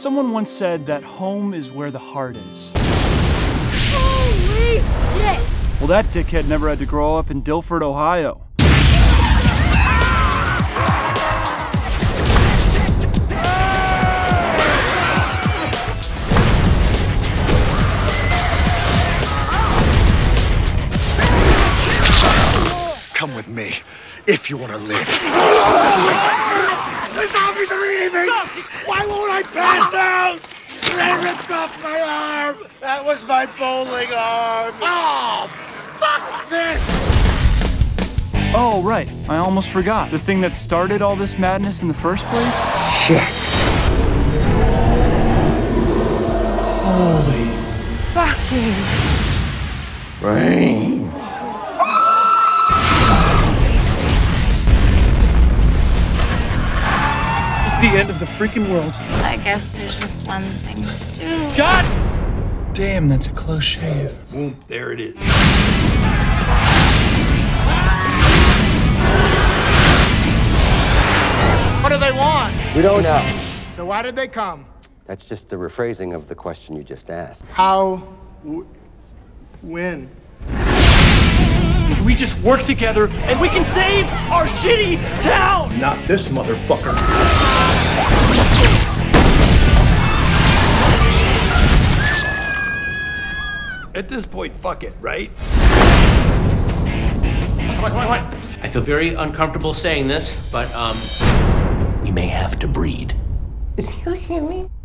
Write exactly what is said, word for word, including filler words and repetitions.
Someone once said that home is where the heart is. Holy shit! Well, that dickhead never had to grow up in Dillford, Ohio. Come with me, if you want to live. The zombies are eating me! Why won't I pass out? They ripped off my arm! That was my bowling arm! Oh, fuck this! Oh, right. I almost forgot. The thing that started all this madness in the first place? Shit. Holy fucking... brains. The end of the freaking world. I guess there's just one thing to do. God damn, that's a close shave. Boom, there it is. What do they want? We don't know. So why did they come? That's just the rephrasing of the question you just asked. How? W when? We just work together and we can save our shitty town! Not this motherfucker. At this point, fuck it, right? Come on, come on, come on. I feel very uncomfortable saying this, but um, we may have to breed. Is he looking at me?